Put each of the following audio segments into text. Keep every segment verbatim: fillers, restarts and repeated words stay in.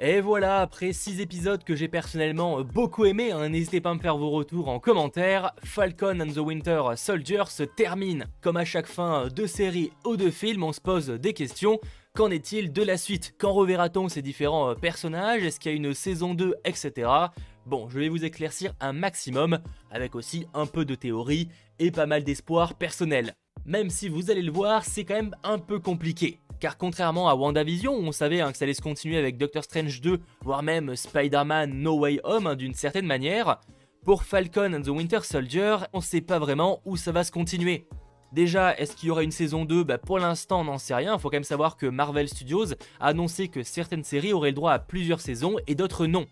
Et voilà, après six épisodes que j'ai personnellement beaucoup aimé, hein, n'hésitez pas à me faire vos retours en commentaire, Falcon and the Winter Soldier se termine. Comme à chaque fin de série ou de film, on se pose des questions. Qu'en est-il de la suite? Quand reverra-t-on ces différents personnages? Est-ce qu'il y a une saison deux, et cetera. Bon, je vais vous éclaircir un maximum, avec aussi un peu de théorie et pas mal d'espoir personnel. Même si vous allez le voir, c'est quand même un peu compliqué. Car contrairement à WandaVision, on savait hein, que ça allait se continuer avec Doctor Strange deux, voire même Spider-Man No Way Home hein, d'une certaine manière, pour Falcon and the Winter Soldier, on sait pas vraiment où ça va se continuer. Déjà, est-ce qu'il y aura une saison deux? Bah, pour l'instant, on n'en sait rien. Faut quand même savoir que Marvel Studios a annoncé que certaines séries auraient le droit à plusieurs saisons et d'autres non.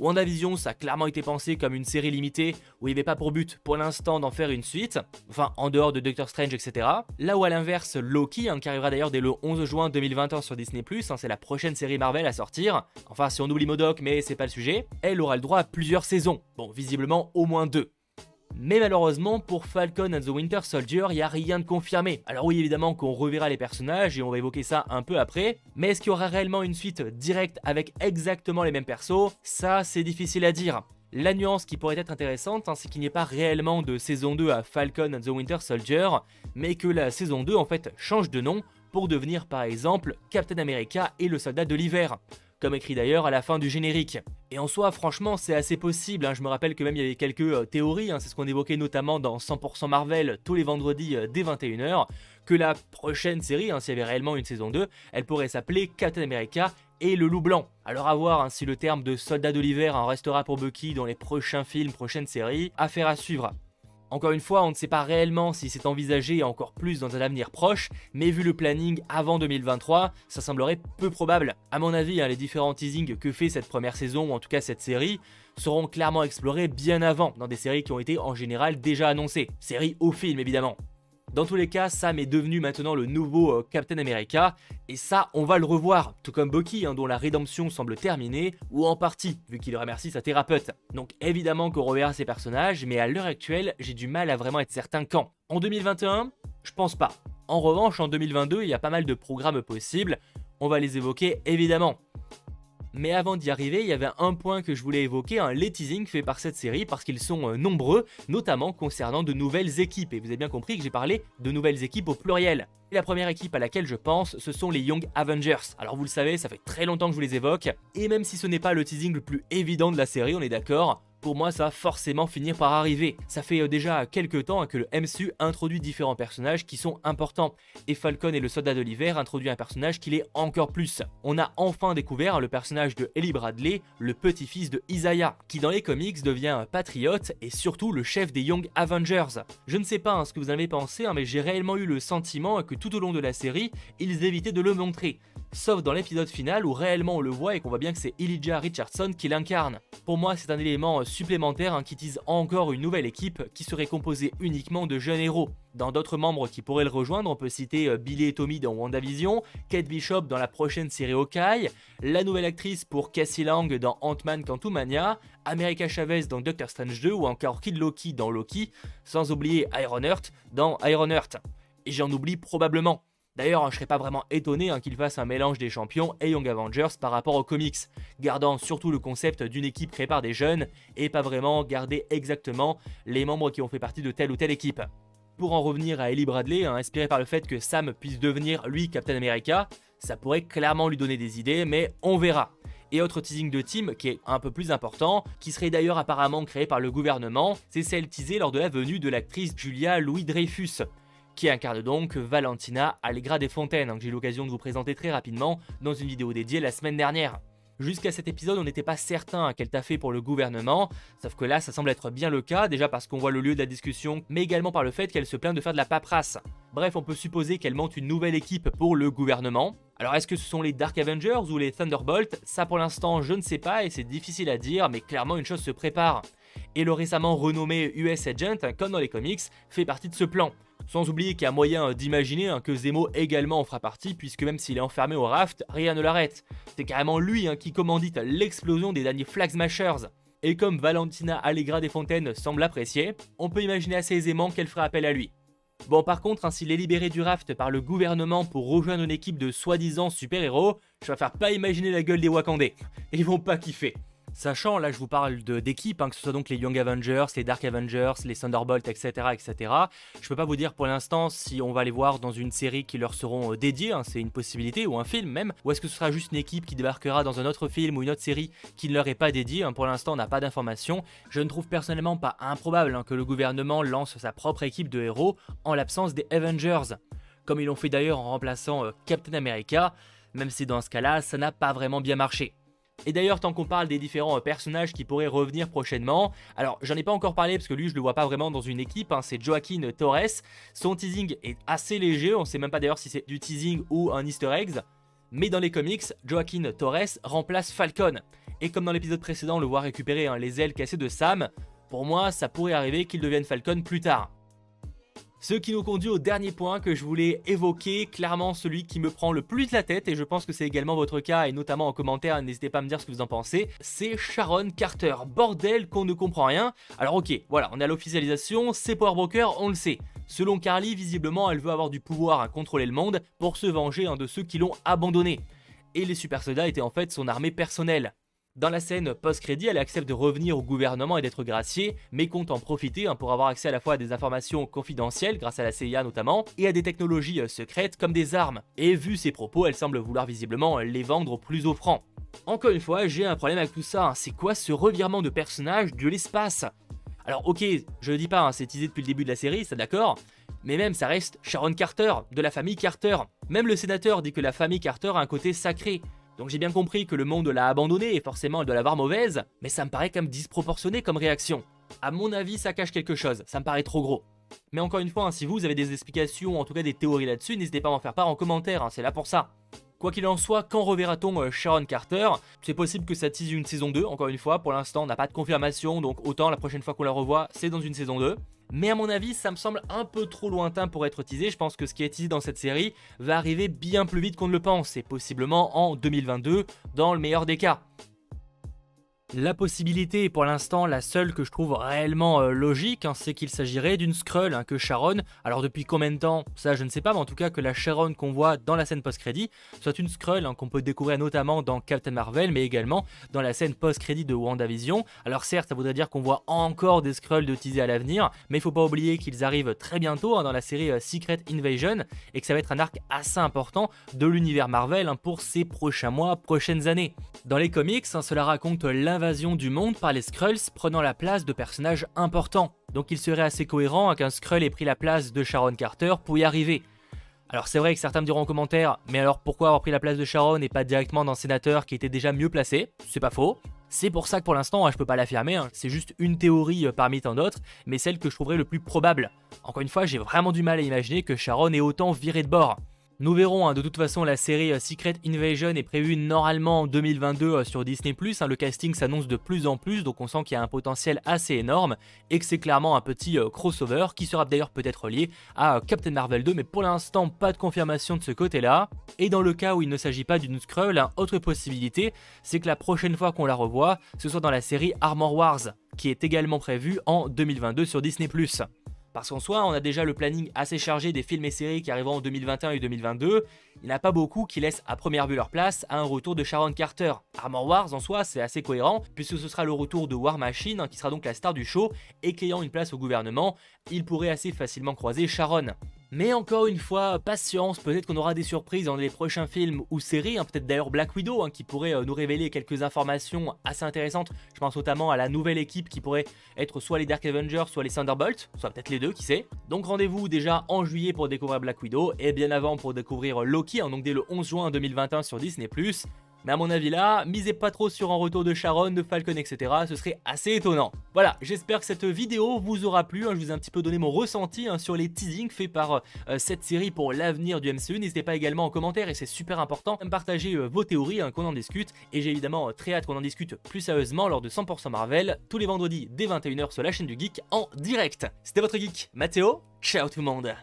WandaVision, ça a clairement été pensé comme une série limitée où il n'y avait pas pour but pour l'instant d'en faire une suite, enfin en dehors de Doctor Strange, et cetera. Là où à l'inverse, Loki, hein, qui arrivera d'ailleurs dès le onze juin deux mille vingt sur Disney plus, hein, c'est la prochaine série Marvel à sortir, enfin si on oublie Modoc, mais c'est pas le sujet, elle aura le droit à plusieurs saisons, bon visiblement au moins deux. Mais malheureusement, pour Falcon and the Winter Soldier, il n'y a rien de confirmé. Alors oui, évidemment qu'on reverra les personnages et on va évoquer ça un peu après, mais est-ce qu'il y aura réellement une suite directe avec exactement les mêmes persos? Ça, c'est difficile à dire. La nuance qui pourrait être intéressante, hein, c'est qu'il n'y ait pas réellement de saison deux à Falcon and the Winter Soldier, mais que la saison deux, en fait, change de nom pour devenir, par exemple, Captain America et le soldat de l'hiver, comme écrit d'ailleurs à la fin du générique. Et en soi, franchement, c'est assez possible, hein. Je me rappelle que même il y avait quelques euh, théories, hein. C'est ce qu'on évoquait notamment dans cent pour cent Marvel tous les vendredis euh, dès vingt et une heures, que la prochaine série, hein, s'il y avait réellement une saison deux, elle pourrait s'appeler Captain America et le loup blanc. Alors à voir hein, si le terme de soldat de l'hiver hein, restera pour Bucky dans les prochains films, prochaines séries, affaire à suivre. Encore une fois, on ne sait pas réellement si c'est envisagé encore plus dans un avenir proche, mais vu le planning avant deux mille vingt-trois, ça semblerait peu probable. A mon avis, hein, les différents teasings que fait cette première saison, ou en tout cas cette série, seront clairement explorés bien avant, dans des séries qui ont été en général déjà annoncées, séries au film évidemment. Dans tous les cas, Sam est devenu maintenant le nouveau euh, Captain America, et ça, on va le revoir, tout comme Bucky, hein, dont la rédemption semble terminée, ou en partie, vu qu'il remercie sa thérapeute. Donc évidemment qu'on reverra ces personnages, mais à l'heure actuelle, j'ai du mal à vraiment être certain quand. En deux mille vingt et un, je pense pas. En revanche, en deux mille vingt-deux, il y a pas mal de programmes possibles, on va les évoquer évidemment. Mais avant d'y arriver, il y avait un point que je voulais évoquer, hein, les teasings faits par cette série, parce qu'ils sont euh, nombreux, notamment concernant de nouvelles équipes. Et vous avez bien compris que j'ai parlé de nouvelles équipes au pluriel. Et la première équipe à laquelle je pense, ce sont les Young Avengers. Alors vous le savez, ça fait très longtemps que je vous les évoque, et même si ce n'est pas le teasing le plus évident de la série, on est d'accord, pour moi ça va forcément finir par arriver. Ça fait euh, déjà quelques temps hein, que le M C U introduit différents personnages qui sont importants, et Falcon et le soldat de l'hiver introduit un personnage qui l'est encore plus. On a enfin découvert hein, le personnage de Eli Bradley, le petit-fils de Isaiah, qui dans les comics devient euh, patriote et surtout le chef des Young Avengers. Je ne sais pas hein, ce que vous en avez pensé, hein, mais j'ai réellement eu le sentiment que tout au long de la série, ils évitaient de le montrer. Sauf dans l'épisode final où réellement on le voit et qu'on voit bien que c'est Elijah Richardson qui l'incarne. Pour moi, c'est un élément supplémentaire hein, qui tease encore une nouvelle équipe qui serait composée uniquement de jeunes héros. Dans d'autres membres qui pourraient le rejoindre, on peut citer Billy et Tommy dans WandaVision, Kate Bishop dans la prochaine série Hawkeye, la nouvelle actrice pour Cassie Lang dans Ant-Man Cantumania, America Chavez dans Doctor Strange deux ou encore Kid Loki dans Loki, sans oublier Ironheart dans Ironheart. Et j'en oublie probablement. D'ailleurs, je serais pas vraiment étonné hein, qu'il fasse un mélange des champions et Young Avengers par rapport aux comics, gardant surtout le concept d'une équipe créée par des jeunes et pas vraiment garder exactement les membres qui ont fait partie de telle ou telle équipe. Pour en revenir à Eli Bradley, hein, inspiré par le fait que Sam puisse devenir lui Captain America, ça pourrait clairement lui donner des idées, mais on verra. Et autre teasing de team qui est un peu plus important, qui serait d'ailleurs apparemment créé par le gouvernement, c'est celle teasée lors de la venue de l'actrice Julia Louis-Dreyfus, qui incarne donc Valentina Allegra des Fontaines, hein, que j'ai eu l'occasion de vous présenter très rapidement dans une vidéo dédiée la semaine dernière. Jusqu'à cet épisode, on n'était pas certain qu'elle taffait pour le gouvernement, sauf que là, ça semble être bien le cas, déjà parce qu'on voit le lieu de la discussion, mais également par le fait qu'elle se plaint de faire de la paperasse. Bref, on peut supposer qu'elle monte une nouvelle équipe pour le gouvernement. Alors, est-ce que ce sont les Dark Avengers ou les Thunderbolts? Ça, pour l'instant, je ne sais pas et c'est difficile à dire, mais clairement, une chose se prépare. Et le récemment renommé U S Agent, hein, comme dans les comics, fait partie de ce plan. Sans oublier qu'il y a moyen d'imaginer hein, que Zemo également en fera partie, puisque même s'il est enfermé au Raft, rien ne l'arrête. C'est carrément lui hein, qui commandite l'explosion des derniers Flag Smashers. Et comme Valentina Allegra des Fontaines semble apprécier, on peut imaginer assez aisément qu'elle fera appel à lui. Bon, par contre, hein, s'il est libéré du raft par le gouvernement pour rejoindre une équipe de soi-disant super-héros, je préfère pas imaginer la gueule des Wakandais. Ils vont pas kiffer. Sachant, là je vous parle d'équipes, hein, que ce soit donc les Young Avengers, les Dark Avengers, les Thunderbolts, et cetera, et cetera. Je peux pas vous dire pour l'instant si on va les voir dans une série qui leur seront dédiées, hein, c'est une possibilité, ou un film même, ou est-ce que ce sera juste une équipe qui débarquera dans un autre film ou une autre série qui ne leur est pas dédiée, hein. Pour l'instant on n'a pas d'informations. Je ne trouve personnellement pas improbable, hein, que le gouvernement lance sa propre équipe de héros en l'absence des Avengers, comme ils l'ont fait d'ailleurs en remplaçant euh, Captain America, même si dans ce cas-là ça n'a pas vraiment bien marché. Et d'ailleurs, tant qu'on parle des différents personnages qui pourraient revenir prochainement, alors j'en ai pas encore parlé parce que lui je le vois pas vraiment dans une équipe, hein, c'est Joaquin Torres. Son teasing est assez léger, on sait même pas d'ailleurs si c'est du teasing ou un easter egg. Mais dans les comics, Joaquin Torres remplace Falcon. Et comme dans l'épisode précédent, on le voit récupérer, hein, les ailes cassées de Sam, pour moi ça pourrait arriver qu'il devienne Falcon plus tard. Ce qui nous conduit au dernier point que je voulais évoquer, clairement celui qui me prend le plus la tête, et je pense que c'est également votre cas, et notamment en commentaire, n'hésitez pas à me dire ce que vous en pensez, c'est Sharon Carter. Bordel qu'on ne comprend rien. Alors ok, voilà, on est à l'officialisation, c'est Power Broker, on le sait. Selon Carly, visiblement, elle veut avoir du pouvoir à contrôler le monde pour se venger, hein, de ceux qui l'ont abandonné. Et les super soldats étaient en fait son armée personnelle. Dans la scène post-crédit, elle accepte de revenir au gouvernement et d'être graciée, mais compte en profiter, hein, pour avoir accès à la fois à des informations confidentielles, grâce à la C I A notamment, et à des technologies euh, secrètes comme des armes. Et vu ses propos, elle semble vouloir visiblement les vendre au plus offrant. Encore une fois, j'ai un problème avec tout ça, hein. C'est quoi ce revirement de personnage de l'espace? Alors ok, je ne dis pas, hein, c'est teasé depuis le début de la série, ça d'accord, mais même ça reste Sharon Carter, de la famille Carter. Même le sénateur dit que la famille Carter a un côté sacré. Donc j'ai bien compris que le monde l'a abandonnée et forcément elle doit l'avoir mauvaise, mais ça me paraît quand même disproportionné comme réaction. À mon avis, ça cache quelque chose, ça me paraît trop gros. Mais encore une fois, hein, si vous avez des explications, en tout cas des théories là-dessus, n'hésitez pas à m'en faire part en commentaire, hein, c'est là pour ça. Quoi qu'il en soit, quand reverra-t-on euh, Sharon Carter? C'est possible que ça tease une saison deux, encore une fois, pour l'instant on n'a pas de confirmation, donc autant la prochaine fois qu'on la revoit, c'est dans une saison deux. Mais à mon avis, ça me semble un peu trop lointain pour être teasé. Je pense que ce qui est teasé dans cette série va arriver bien plus vite qu'on ne le pense, et possiblement en deux mille vingt-deux, dans le meilleur des cas. La possibilité, pour l'instant la seule que je trouve réellement euh, logique, hein, c'est qu'il s'agirait d'une Skrull, hein, que Sharon, alors depuis combien de temps, ça je ne sais pas, mais en tout cas que la Sharon qu'on voit dans la scène post-crédit soit une Skrull, hein, qu'on peut découvrir notamment dans Captain Marvel, mais également dans la scène post-crédit de WandaVision. Alors certes, ça voudrait dire qu'on voit encore des Skrulls de teaser à l'avenir, mais il faut pas oublier qu'ils arrivent très bientôt, hein, dans la série euh, Secret Invasion, et que ça va être un arc assez important de l'univers Marvel, hein, pour ces prochains mois, prochaines années. Dans les comics, hein, cela raconte l'invasion du monde par les Skrulls prenant la place de personnages importants. Donc il serait assez cohérent qu'un Skrull ait pris la place de Sharon Carter pour y arriver. Alors c'est vrai que certains me diront en commentaire, mais alors pourquoi avoir pris la place de Sharon et pas directement d'un sénateur qui était déjà mieux placé? C'est pas faux. C'est pour ça que pour l'instant, hein, je peux pas l'affirmer, hein, c'est juste une théorie euh, parmi tant d'autres, mais celle que je trouverais le plus probable. Encore une fois, j'ai vraiment du mal à imaginer que Sharon ait autant viré de bord. Nous verrons, hein, de toute façon la série euh, Secret Invasion est prévue normalement en deux mille vingt-deux euh, sur Disney plus, hein, le casting s'annonce de plus en plus, donc on sent qu'il y a un potentiel assez énorme et que c'est clairement un petit euh, crossover qui sera d'ailleurs peut-être lié à euh, Captain Marvel deux, mais pour l'instant pas de confirmation de ce côté-là. Et dans le cas où il ne s'agit pas d'une Skrull, hein, autre possibilité, c'est que la prochaine fois qu'on la revoit, ce soit dans la série Armor Wars, qui est également prévue en deux mille vingt-deux sur Disney plus. Parce qu'en soi, on a déjà le planning assez chargé des films et séries qui arriveront en deux mille vingt et un et deux mille vingt-deux. Il n'y en a pas beaucoup qui laissent à première vue leur place à un retour de Sharon Carter. Armor Wars, en soi, c'est assez cohérent, puisque ce sera le retour de War Machine, hein, qui sera donc la star du show, et qu'ayant une place au gouvernement, il pourrait assez facilement croiser Sharon. Mais encore une fois, patience, peut-être qu'on aura des surprises dans les prochains films ou séries, hein, peut-être d'ailleurs Black Widow, hein, qui pourrait euh, nous révéler quelques informations assez intéressantes. Je pense notamment à la nouvelle équipe qui pourrait être soit les Dark Avengers, soit les Thunderbolts, soit peut-être les deux, qui sait. Donc rendez-vous déjà en juillet pour découvrir Black Widow, et bien avant pour découvrir Loki, hein, donc dès le onze juin deux mille vingt et un sur Disney plus. Mais à mon avis là, misez pas trop sur un retour de Sharon, de Falcon, et cetera. Ce serait assez étonnant. Voilà, j'espère que cette vidéo vous aura plu. Hein, je vous ai un petit peu donné mon ressenti, hein, sur les teasings faits par euh, cette série pour l'avenir du M C U. N'hésitez pas également en commentaire, et c'est super important, à me partager euh, vos théories, hein, qu'on en discute. Et j'ai évidemment euh, très hâte qu'on en discute plus sérieusement lors de cent pour cent Marvel, tous les vendredis dès vingt et une heures sur la chaîne du Geek en direct. C'était votre Geek, Mathéo. Ciao tout le monde.